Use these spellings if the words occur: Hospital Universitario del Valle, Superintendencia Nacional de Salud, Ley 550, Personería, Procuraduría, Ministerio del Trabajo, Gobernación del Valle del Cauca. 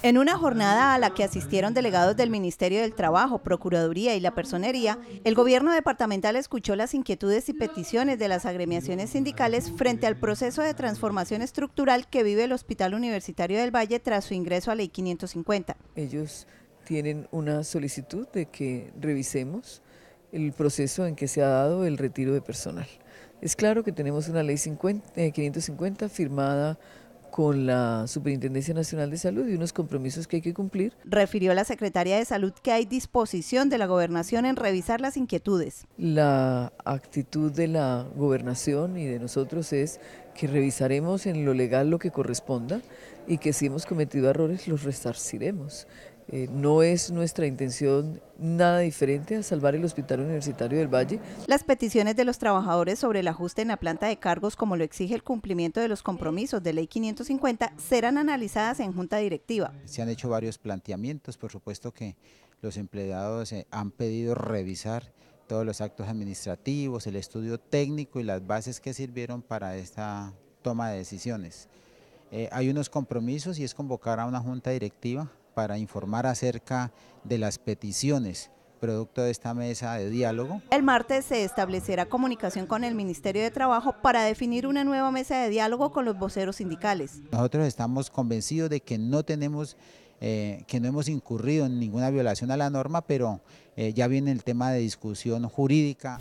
En una jornada a la que asistieron delegados del Ministerio del Trabajo, Procuraduría y la Personería, el gobierno departamental escuchó las inquietudes y peticiones de las agremiaciones sindicales frente al proceso de transformación estructural que vive el Hospital Universitario del Valle tras su ingreso a Ley 550. Ellos tienen una solicitud de que revisemos el proceso en que se ha dado el retiro de personal. Es claro que tenemos una Ley 550 firmada con la Superintendencia Nacional de Salud y unos compromisos que hay que cumplir. Refirió la secretaria de Salud que hay disposición de la gobernación en revisar las inquietudes. La actitud de la gobernación y de nosotros es que revisaremos en lo legal lo que corresponda y que si hemos cometido errores los resarciremos. No es nuestra intención nada diferente a salvar el Hospital Universitario del Valle. Las peticiones de los trabajadores sobre el ajuste en la planta de cargos, como lo exige el cumplimiento de los compromisos de Ley 550, serán analizadas en junta directiva. Se han hecho varios planteamientos, por supuesto que los empleados han pedido revisar todos los actos administrativos, el estudio técnico y las bases que sirvieron para esta toma de decisiones. Hay unos compromisos y es convocar a una junta directiva para informar acerca de las peticiones producto de esta mesa de diálogo. El martes se establecerá comunicación con el Ministerio de Trabajo para definir una nueva mesa de diálogo con los voceros sindicales. Nosotros estamos convencidos de que no hemos incurrido en ninguna violación a la norma, pero ya viene el tema de discusión jurídica.